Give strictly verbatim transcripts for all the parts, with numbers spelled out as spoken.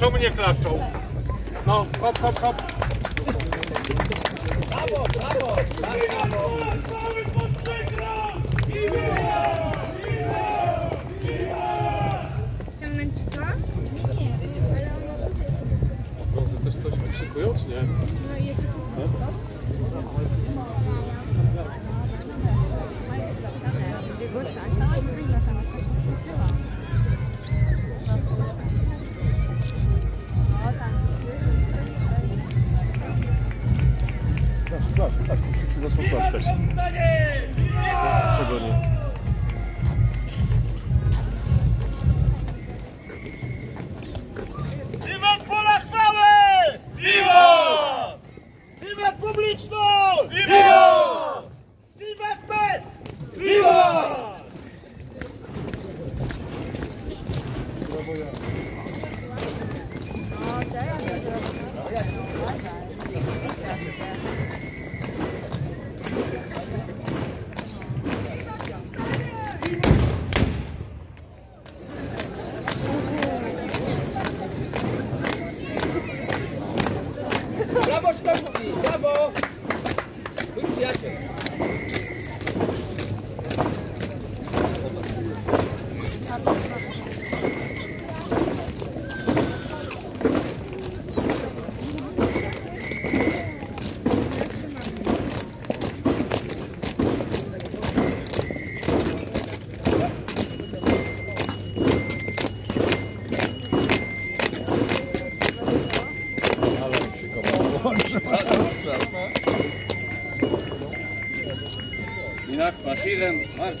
Czemu nie klaszczą? No, hop, hop, hop. Brawo, brawo, brawo. Ściągnąć ci to? Nie, ale ono... Brązy też coś wykrzykują, czy nie? No i jeszcze aż tu wszyscy zaczną klaszczeć. Czego nie? Wiwat pola chwały! Wiwat! Wiwat publiczność! Wiwat! Wiwat pet! Wiwat! No teraz ja zrobię. Inak masz jeden, marsz.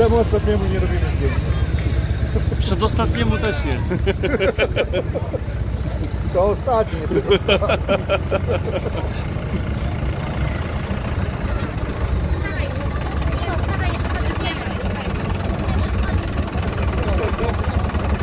Temu ostatniemu nie robimy zdjęć. Przedostatniemu też nie. To ostatnie, to ostatnie.